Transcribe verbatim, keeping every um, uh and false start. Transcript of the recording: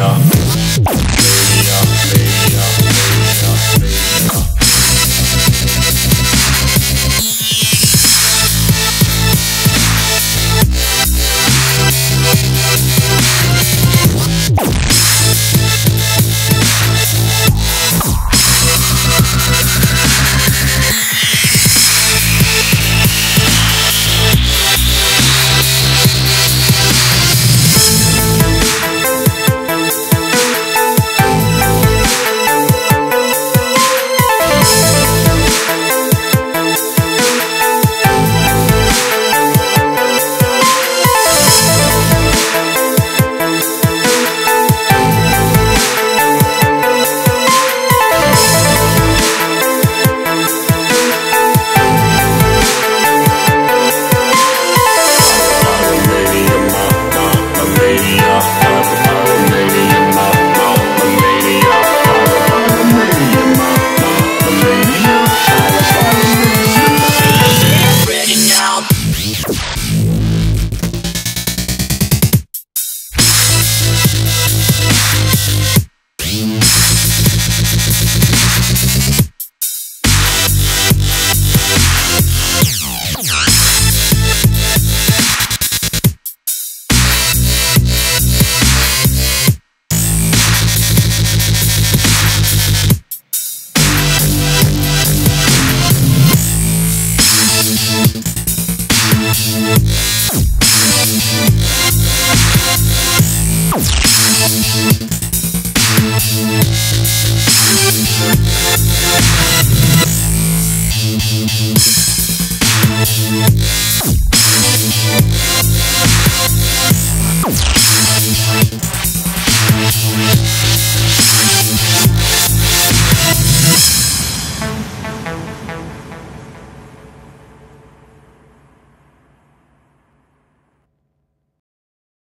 yeah.